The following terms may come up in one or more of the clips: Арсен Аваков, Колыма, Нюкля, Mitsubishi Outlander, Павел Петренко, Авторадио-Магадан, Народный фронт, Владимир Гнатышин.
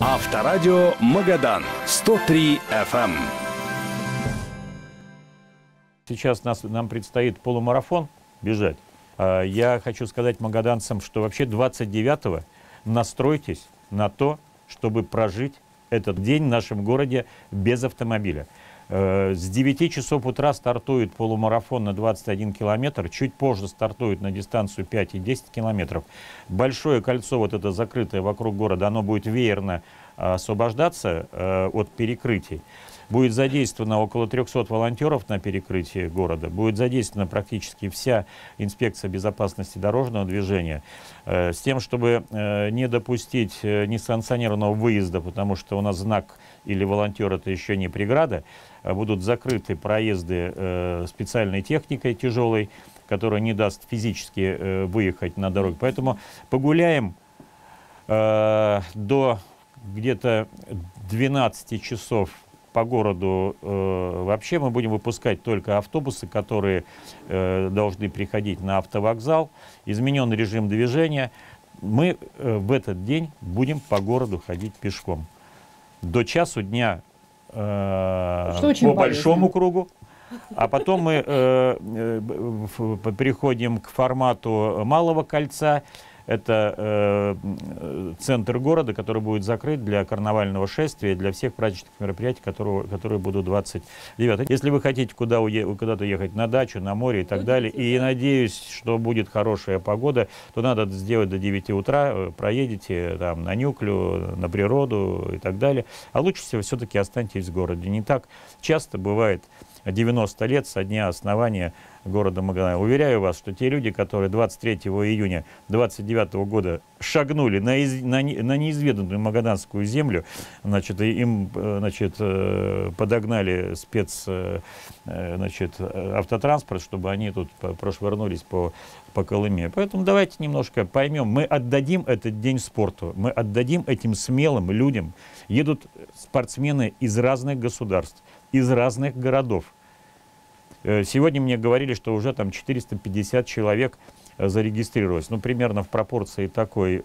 Авторадио Магадан 103 FM. Сейчас нам предстоит полумарафон бежать. Я хочу сказать магаданцам, что вообще 29-го настройтесь на то, чтобы прожить этот день в нашем городе без автомобиля. С 9 часов утра стартует полумарафон на 21 километр, чуть позже стартует на дистанцию 5 и 10 километров. Большое кольцо, вот это закрытое вокруг города, оно будет веерно освобождаться от перекрытий. Будет задействовано около 300 волонтеров на перекрытии города. Будет задействована практически вся инспекция безопасности дорожного движения с тем, чтобы не допустить несанкционированного выезда, потому что у нас знак или волонтер — это еще не преграда. Будут закрыты проезды специальной техникой тяжелой, которая не даст физически выехать на дорогу. Поэтому погуляем до где-то 12 часов. По городу вообще мы будем выпускать только автобусы, которые должны приходить на автовокзал. Изменен режим движения. Мы в этот день будем по городу ходить пешком. До часу дня по большому кругу. А потом мы переходим к формату малого кольца. Это центр города, который будет закрыт для карнавального шествия, для всех праздничных мероприятий, которые будут 29-го. Если вы хотите куда-то ехать, на дачу, на море и так далее, и надеюсь, что будет хорошая погода, то надо сделать до 9 утра, проедете там, на Нюклю, на природу и так далее. А лучше всего все-таки останьтесь в городе. Не так часто бывает 90 лет со дня основания города Магадана. Уверяю вас, что те люди, которые 23 июня 29 года шагнули на неизведанную магаданскую землю, значит, им, значит, подогнали автотранспорт, чтобы они тут прошвырнулись по Колыме. Поэтому давайте немножко поймем. Мы отдадим этот день спорту, мы отдадим этим смелым людям. Едут спортсмены из разных государств, из разных городов. Сегодня мне говорили, что уже там 450 человек зарегистрировалось. Ну, примерно в пропорции такой.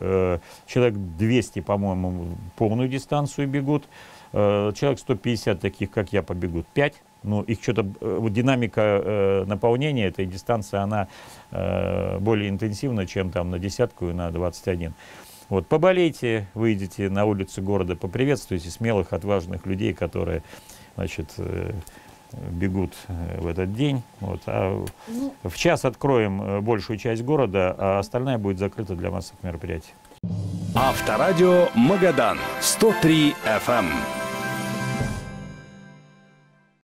Человек 200, по-моему, полную дистанцию бегут. Человек 150, таких как я, побегут 5. Ну, их что-то, динамика наполнения этой дистанции, она более интенсивна, чем там на десятку и на 21. Вот, поболейте, выйдите на улицы города, поприветствуйте смелых, отважных людей, которые, значит, бегут в этот день. Вот. А в час откроем большую часть города, а остальная будет закрыта для массовых мероприятий. Авторадио Магадан 103 FM.